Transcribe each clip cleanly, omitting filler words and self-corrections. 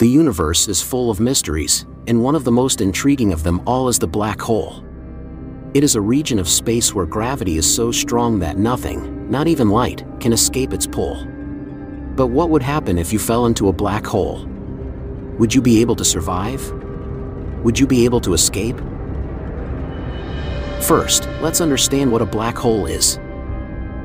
The universe is full of mysteries, and one of the most intriguing of them all is the black hole. It is a region of space where gravity is so strong that nothing, not even light, can escape its pull. But what would happen if you fell into a black hole? Would you be able to survive? Would you be able to escape? First, let's understand what a black hole is.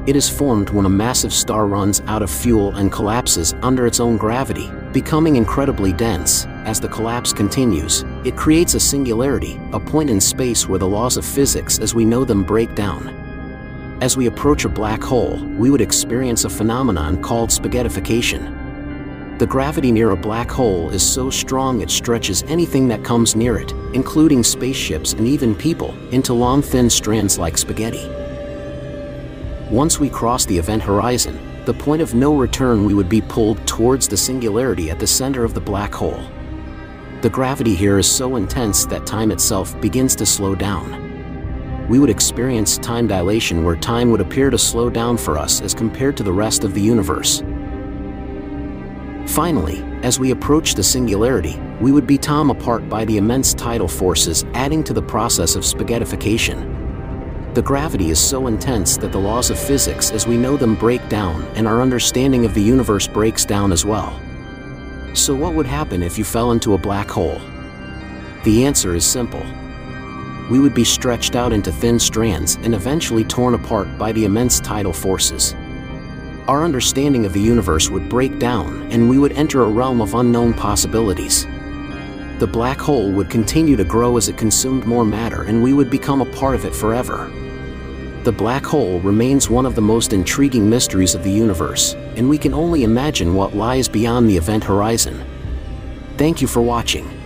It is formed when a massive star runs out of fuel and collapses under its own gravity, becoming incredibly dense. As the collapse continues, it creates a singularity, a point in space where the laws of physics as we know them break down. As we approach a black hole, we would experience a phenomenon called spaghettification. The gravity near a black hole is so strong it stretches anything that comes near it, including spaceships and even people, into long thin strands like spaghetti. Once we cross the event horizon, the point of no return, we would be pulled towards the singularity at the center of the black hole. The gravity here is so intense that time itself begins to slow down. We would experience time dilation, where time would appear to slow down for us as compared to the rest of the universe. Finally, as we approach the singularity, we would be torn apart by the immense tidal forces, adding to the process of spaghettification. The gravity is so intense that the laws of physics as we know them break down, and our understanding of the universe breaks down as well. So what would happen if you fell into a black hole? The answer is simple. We would be stretched out into thin strands and eventually torn apart by the immense tidal forces. Our understanding of the universe would break down, and we would enter a realm of unknown possibilities. The black hole would continue to grow as it consumed more matter, and we would become a part of it forever. The black hole remains one of the most intriguing mysteries of the universe, and we can only imagine what lies beyond the event horizon. Thank you for watching.